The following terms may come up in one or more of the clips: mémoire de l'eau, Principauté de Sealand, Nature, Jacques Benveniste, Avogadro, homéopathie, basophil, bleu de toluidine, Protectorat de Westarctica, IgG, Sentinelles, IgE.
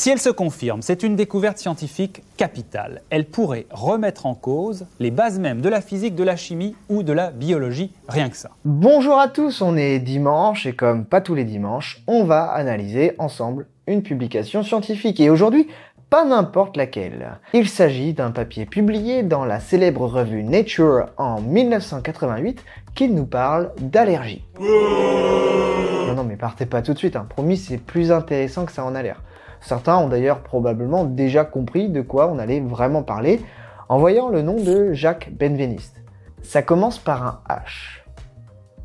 Si elle se confirme, c'est une découverte scientifique capitale. Elle pourrait remettre en cause les bases mêmes de la physique, de la chimie ou de la biologie, rien que ça. Bonjour à tous, on est dimanche et comme pas tous les dimanches, on va analyser ensemble une publication scientifique. Et aujourd'hui, pas n'importe laquelle. Il s'agit d'un papier publié dans la célèbre revue Nature en 1988 qui nous parle d'allergie. Non mais partez pas tout de suite, hein. Promis, c'est plus intéressant que ça en a l'air. Certains ont d'ailleurs probablement déjà compris de quoi on allait vraiment parler en voyant le nom de Jacques Benveniste. Ça commence par un H,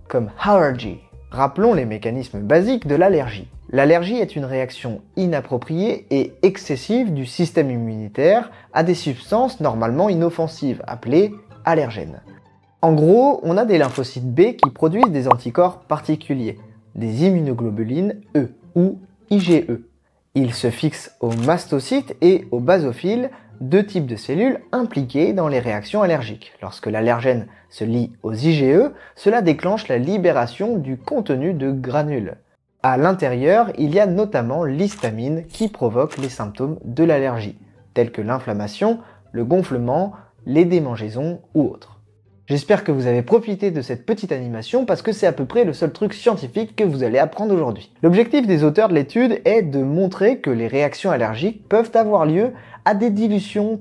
comme allergy. Rappelons les mécanismes basiques de l'allergie. L'allergie est une réaction inappropriée et excessive du système immunitaire à des substances normalement inoffensives, appelées allergènes. En gros, on a des lymphocytes B qui produisent des anticorps particuliers, des immunoglobulines E ou IgE. Ils se fixent aux mastocytes et aux basophiles, deux types de cellules impliquées dans les réactions allergiques. Lorsque l'allergène se lie aux IgE, cela déclenche la libération du contenu de granules. À l'intérieur, il y a notamment l'histamine qui provoque les symptômes de l'allergie, tels que l'inflammation, le gonflement, les démangeaisons ou autres. J'espère que vous avez profité de cette petite animation parce que c'est à peu près le seul truc scientifique que vous allez apprendre aujourd'hui. L'objectif des auteurs de l'étude est de montrer que les réactions allergiques peuvent avoir lieu à des dilutions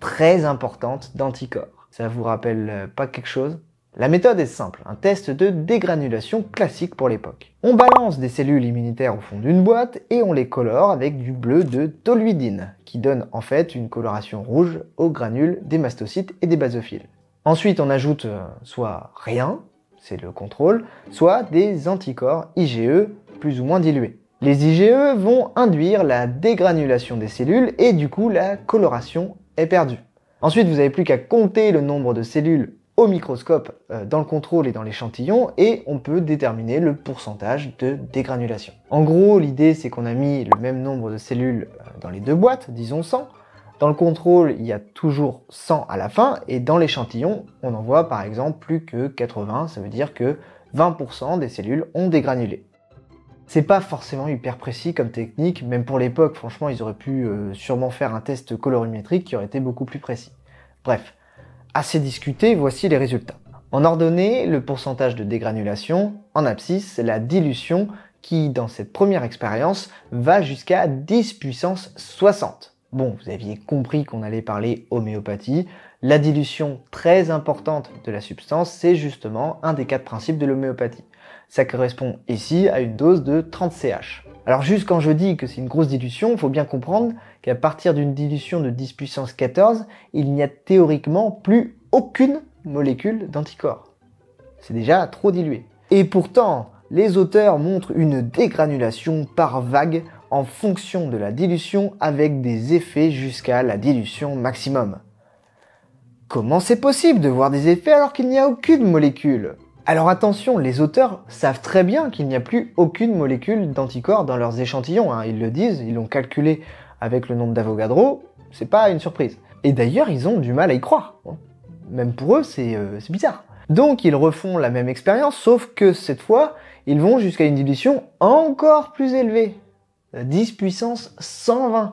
très importantes d'anticorps. Ça vous rappelle pas quelque chose ? La méthode est simple, un test de dégranulation classique pour l'époque. On balance des cellules immunitaires au fond d'une boîte et on les colore avec du bleu de toluidine, qui donne en fait une coloration rouge aux granules des mastocytes et des basophiles. Ensuite on ajoute soit rien, c'est le contrôle, soit des anticorps IgE plus ou moins dilués. Les IgE vont induire la dégranulation des cellules et du coup la coloration est perdue. Ensuite vous n'avez plus qu'à compter le nombre de cellules au microscope, dans le contrôle et dans l'échantillon, et on peut déterminer le pourcentage de dégranulation. En gros, l'idée c'est qu'on a mis le même nombre de cellules dans les deux boîtes, disons 100. Dans le contrôle, il y a toujours 100 à la fin, et dans l'échantillon, on en voit par exemple plus que 80, ça veut dire que 20% des cellules ont dégranulé. C'est pas forcément hyper précis comme technique, même pour l'époque, franchement, ils auraient pu sûrement faire un test colorimétrique qui aurait été beaucoup plus précis. Bref. Assez discuté, voici les résultats. En ordonnée, le pourcentage de dégranulation, en abscisse, la dilution qui, dans cette première expérience, va jusqu'à 10 puissance 60. Bon, vous aviez compris qu'on allait parler homéopathie. La dilution très importante de la substance, c'est justement un des 4 principes de l'homéopathie. Ça correspond ici à une dose de 30 CH. Alors juste quand je dis que c'est une grosse dilution, il faut bien comprendre qu'à partir d'une dilution de 10 puissance 14, il n'y a théoriquement plus aucune molécule d'anticorps. C'est déjà trop dilué. Et pourtant, les auteurs montrent une dégranulation par vague en fonction de la dilution avec des effets jusqu'à la dilution maximum. Comment c'est possible de voir des effets alors qu'il n'y a aucune molécule ? Alors attention, les auteurs savent très bien qu'il n'y a plus aucune molécule d'anticorps dans leurs échantillons, hein. Ils le disent, ils l'ont calculé avec le nombre d'Avogadro, c'est pas une surprise. Et d'ailleurs, ils ont du mal à y croire. Même pour eux, c'est bizarre. Donc ils refont la même expérience, sauf que cette fois, ils vont jusqu'à une dilution encore plus élevée. 10 puissance 120.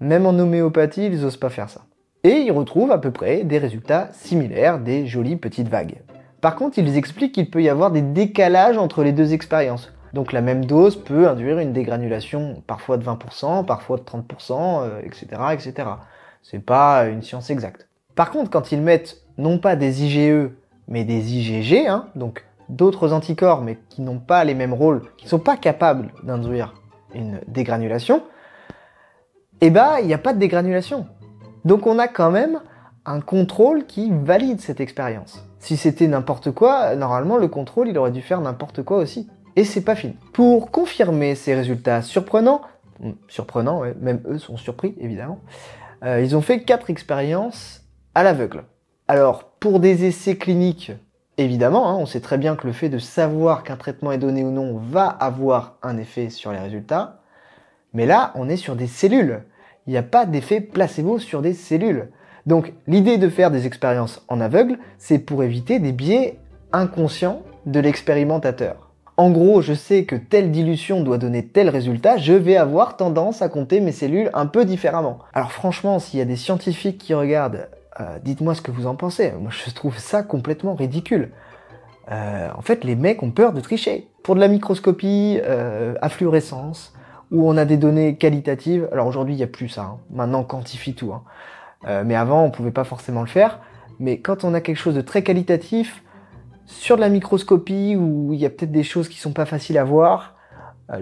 Même en homéopathie, ils osent pas faire ça. Et ils retrouvent à peu près des résultats similaires, des jolies petites vagues. Par contre, ils expliquent qu'il peut y avoir des décalages entre les deux expériences. Donc la même dose peut induire une dégranulation parfois de 20%, parfois de 30%, etc. C'est pas une science exacte. Par contre, quand ils mettent non pas des IgE, mais des IgG, hein, donc d'autres anticorps, mais qui n'ont pas les mêmes rôles, qui ne sont pas capables d'induire une dégranulation, eh ben, il n'y a pas de dégranulation. Donc on a quand même un contrôle qui valide cette expérience. Si c'était n'importe quoi, normalement le contrôle il aurait dû faire n'importe quoi aussi. Et c'est pas fini. Pour confirmer ces résultats surprenants, ouais, même eux sont surpris évidemment, ils ont fait 4 expériences à l'aveugle. Alors pour des essais cliniques, évidemment, hein, on sait très bien que le fait de savoir qu'un traitement est donné ou non va avoir un effet sur les résultats, mais là on est sur des cellules. Il n'y a pas d'effet placebo sur des cellules. Donc l'idée de faire des expériences en aveugle, c'est pour éviter des biais inconscients de l'expérimentateur. En gros, je sais que telle dilution doit donner tel résultat, je vais avoir tendance à compter mes cellules un peu différemment. Alors franchement, s'il y a des scientifiques qui regardent, dites-moi ce que vous en pensez. Moi, je trouve ça complètement ridicule. En fait, les mecs ont peur de tricher. Pour de la microscopie à fluorescence, où on a des données qualitatives, alors aujourd'hui, il n'y a plus ça, hein. Maintenant, on quantifie tout. Hein. Mais avant, on ne pouvait pas forcément le faire. Mais quand on a quelque chose de très qualitatif, sur de la microscopie, où il y a peut-être des choses qui ne sont pas faciles à voir,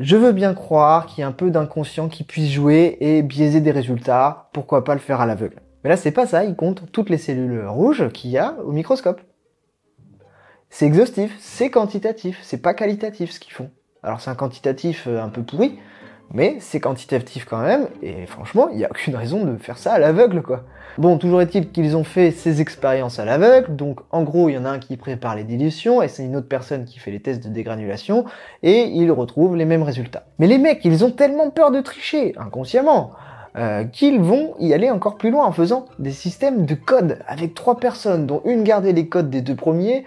je veux bien croire qu'il y a un peu d'inconscient qui puisse jouer et biaiser des résultats, pourquoi pas le faire à l'aveugle. Mais là, c'est pas ça, il compte toutes les cellules rouges qu'il y a au microscope. C'est exhaustif, c'est quantitatif, c'est pas qualitatif ce qu'ils font. Alors c'est un quantitatif un peu pourri, mais c'est quantitatif quand même, et franchement, il n'y a aucune raison de faire ça à l'aveugle, quoi. Bon, toujours est-il qu'ils ont fait ces expériences à l'aveugle, donc en gros, il y en a un qui prépare les dilutions, et c'est une autre personne qui fait les tests de dégranulation, et ils retrouvent les mêmes résultats. Mais les mecs, ils ont tellement peur de tricher, inconsciemment, qu'ils vont y aller encore plus loin en faisant des systèmes de codes, avec 3 personnes, dont une gardait les codes des 2 premiers,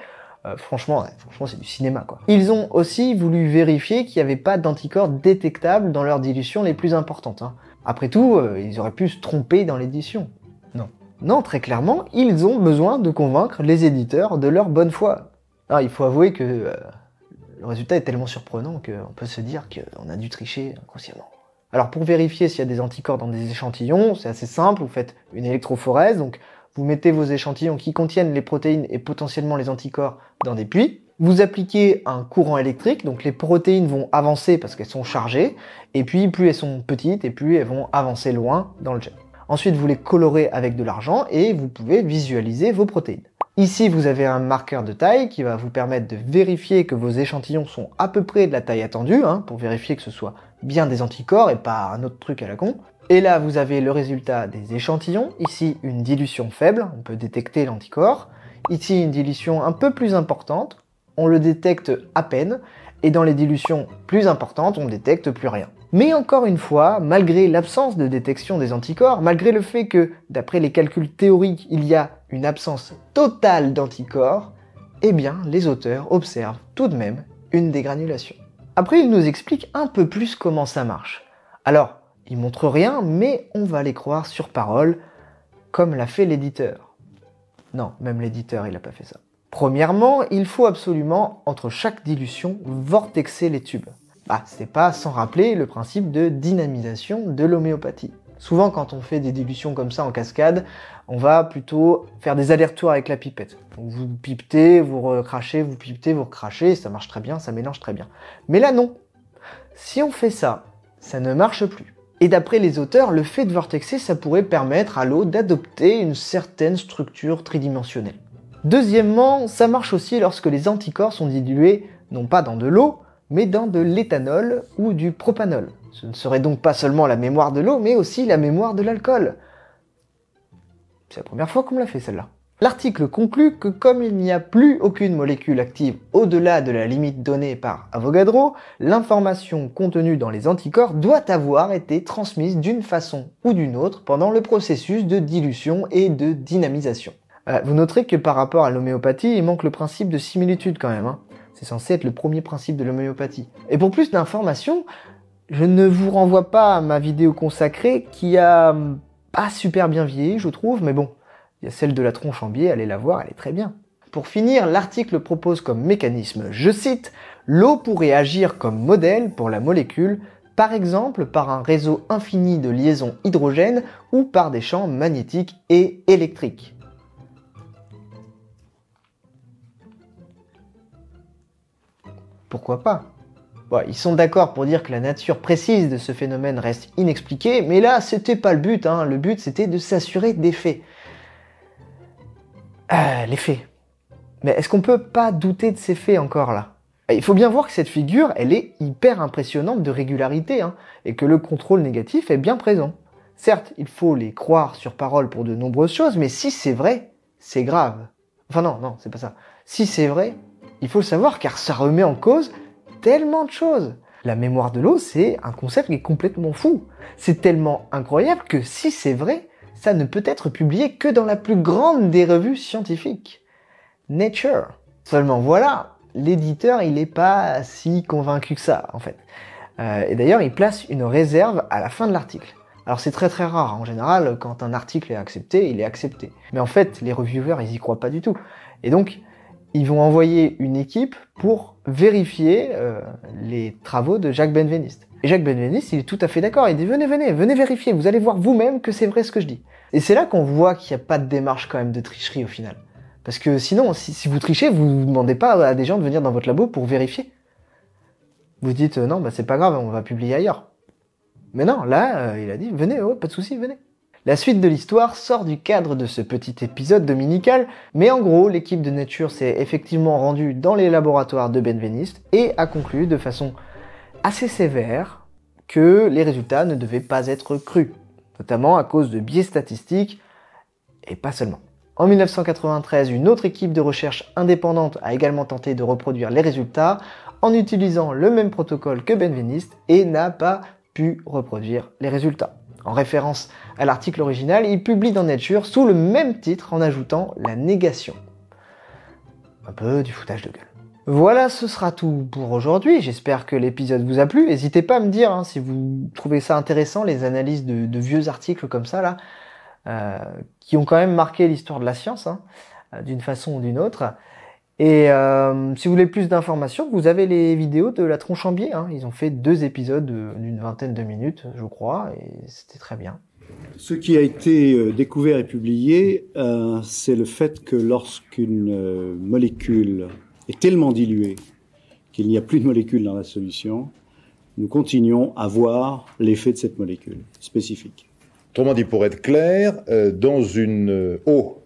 franchement, c'est du cinéma, quoi. Ils ont aussi voulu vérifier qu'il n'y avait pas d'anticorps détectables dans leurs dilutions les plus importantes. Hein. Après tout, ils auraient pu se tromper dans l'édition. Non. Non, très clairement, ils ont besoin de convaincre les éditeurs de leur bonne foi. Alors, il faut avouer que le résultat est tellement surprenant qu'on peut se dire qu'on a dû tricher inconsciemment. Alors, pour vérifier s'il y a des anticorps dans des échantillons, c'est assez simple, vous faites une électrophorèse, donc vous mettez vos échantillons qui contiennent les protéines et potentiellement les anticorps dans des puits. Vous appliquez un courant électrique, donc les protéines vont avancer parce qu'elles sont chargées, et puis plus elles sont petites, et plus elles vont avancer loin dans le gel. Ensuite, vous les colorez avec de l'argent et vous pouvez visualiser vos protéines. Ici, vous avez un marqueur de taille qui va vous permettre de vérifier que vos échantillons sont à peu près de la taille attendue, hein, pour vérifier que ce soit bien des anticorps et pas un autre truc à la con. Et là, vous avez le résultat des échantillons. Ici, une dilution faible, on peut détecter l'anticorps. Ici, une dilution un peu plus importante, on le détecte à peine. Et dans les dilutions plus importantes, on ne détecte plus rien. Mais encore une fois, malgré l'absence de détection des anticorps, malgré le fait que, d'après les calculs théoriques, il y a une absence totale d'anticorps, eh bien, les auteurs observent tout de même une dégranulation. Après, ils nous expliquent un peu plus comment ça marche. Alors, ils montrent rien, mais on va les croire sur parole, comme l'a fait l'éditeur. Non, même l'éditeur, il n'a pas fait ça. Premièrement, il faut absolument, entre chaque dilution, vortexer les tubes. Bah, c'est pas sans rappeler le principe de dynamisation de l'homéopathie. Souvent, quand on fait des dilutions comme ça en cascade, on va plutôt faire des allers-retours avec la pipette. Donc, vous pipetez, vous recrachez, vous pipetez, vous recrachez, ça marche très bien, ça mélange très bien. Mais là, non. Si on fait ça, ça ne marche plus. Et d'après les auteurs, le fait de vortexer, ça pourrait permettre à l'eau d'adopter une certaine structure tridimensionnelle. Deuxièmement, ça marche aussi lorsque les anticorps sont dilués, non pas dans de l'eau, mais dans de l'éthanol ou du propanol. Ce ne serait donc pas seulement la mémoire de l'eau, mais aussi la mémoire de l'alcool. C'est la première fois qu'on me l'a fait, celle-là. L'article conclut que comme il n'y a plus aucune molécule active au-delà de la limite donnée par Avogadro, l'information contenue dans les anticorps doit avoir été transmise d'une façon ou d'une autre pendant le processus de dilution et de dynamisation. Vous noterez que par rapport à l'homéopathie, il manque le principe de similitude quand même. Hein. C'est censé être le premier principe de l'homéopathie. Et pour plus d'informations, je ne vous renvoie pas à ma vidéo consacrée qui a pas super bien vieilli, je trouve, mais bon. Il y a celle de la tronche en biais, allez la voir, elle est très bien. Pour finir, l'article propose comme mécanisme, je cite, « L'eau pourrait agir comme modèle pour la molécule, par exemple par un réseau infini de liaisons hydrogènes ou par des champs magnétiques et électriques. » Pourquoi pas ? Bon, ils sont d'accord pour dire que la nature précise de ce phénomène reste inexpliquée, mais là, c'était pas le but, hein. Le but c'était de s'assurer des faits. Les faits. Mais est-ce qu'on peut pas douter de ces faits encore, là? Il faut bien voir que cette figure, elle est hyper impressionnante de régularité, hein, et que le contrôle négatif est bien présent. Certes, il faut les croire sur parole pour de nombreuses choses, mais si c'est vrai, c'est grave. Enfin non, c'est pas ça. Si c'est vrai, il faut le savoir, car ça remet en cause tellement de choses. La mémoire de l'eau, c'est un concept qui est complètement fou. C'est tellement incroyable que si c'est vrai, ça ne peut être publié que dans la plus grande des revues scientifiques, Nature. Seulement voilà, l'éditeur, il n'est pas si convaincu que ça, en fait. Et d'ailleurs, il place une réserve à la fin de l'article. Alors c'est très très rare, en général, quand un article est accepté, il est accepté. Mais en fait, les reviewers, ils y croient pas du tout. Et donc, ils vont envoyer une équipe pour vérifier les travaux de Jacques Benveniste. Et Jacques Benveniste, il est tout à fait d'accord, il dit « venez vérifier, vous allez voir vous-même que c'est vrai ce que je dis ». Et c'est là qu'on voit qu'il n'y a pas de démarche quand même de tricherie au final. Parce que sinon, si vous trichez, vous ne demandez pas à des gens de venir dans votre labo pour vérifier. Vous dites « non, bah, c'est pas grave, on va publier ailleurs ». Mais non, là, il a dit « venez, ouais, pas de souci, venez ». La suite de l'histoire sort du cadre de ce petit épisode dominical, mais en gros, l'équipe de Nature s'est effectivement rendue dans les laboratoires de Benveniste et a conclu de façon assez sévère que les résultats ne devaient pas être crus, notamment à cause de biais statistiques, et pas seulement. En 1993, une autre équipe de recherche indépendante a également tenté de reproduire les résultats en utilisant le même protocole que Benveniste et n'a pas pu reproduire les résultats. En référence à l'article original, il publie dans Nature sous le même titre en ajoutant la négation. Un peu du foutage de gueule. Voilà, ce sera tout pour aujourd'hui. J'espère que l'épisode vous a plu. N'hésitez pas à me dire hein, si vous trouvez ça intéressant, les analyses de vieux articles comme ça, là, qui ont quand même marqué l'histoire de la science, hein, d'une façon ou d'une autre. Et si vous voulez plus d'informations, vous avez les vidéos de la tronche en biais, hein. Ils ont fait 2 épisodes d'une vingtaine de minutes, je crois, et c'était très bien. Ce qui a été découvert et publié, c'est le fait que lorsqu'une molécule est tellement diluée qu'il n'y a plus de molécule dans la solution, nous continuons à voir l'effet de cette molécule spécifique. Autrement dit, pour être clair, dans une eau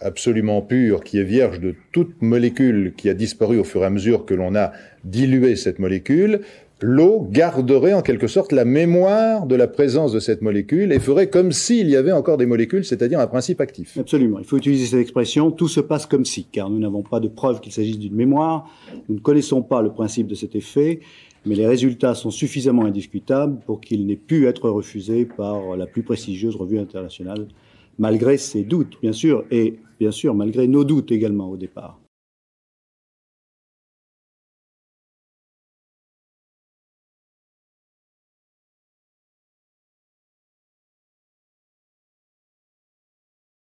absolument pure, qui est vierge de toute molécule qui a disparu au fur et à mesure que l'on a dilué cette molécule, l'eau garderait en quelque sorte la mémoire de la présence de cette molécule et ferait comme s'il y avait encore des molécules, c'est-à-dire un principe actif. Absolument. Il faut utiliser cette expression « tout se passe comme si », car nous n'avons pas de preuve qu'il s'agisse d'une mémoire, nous ne connaissons pas le principe de cet effet, mais les résultats sont suffisamment indiscutables pour qu'ils n'aient pu être refusés par la plus prestigieuse revue internationale, malgré ses doutes, bien sûr, et bien sûr, malgré nos doutes également au départ.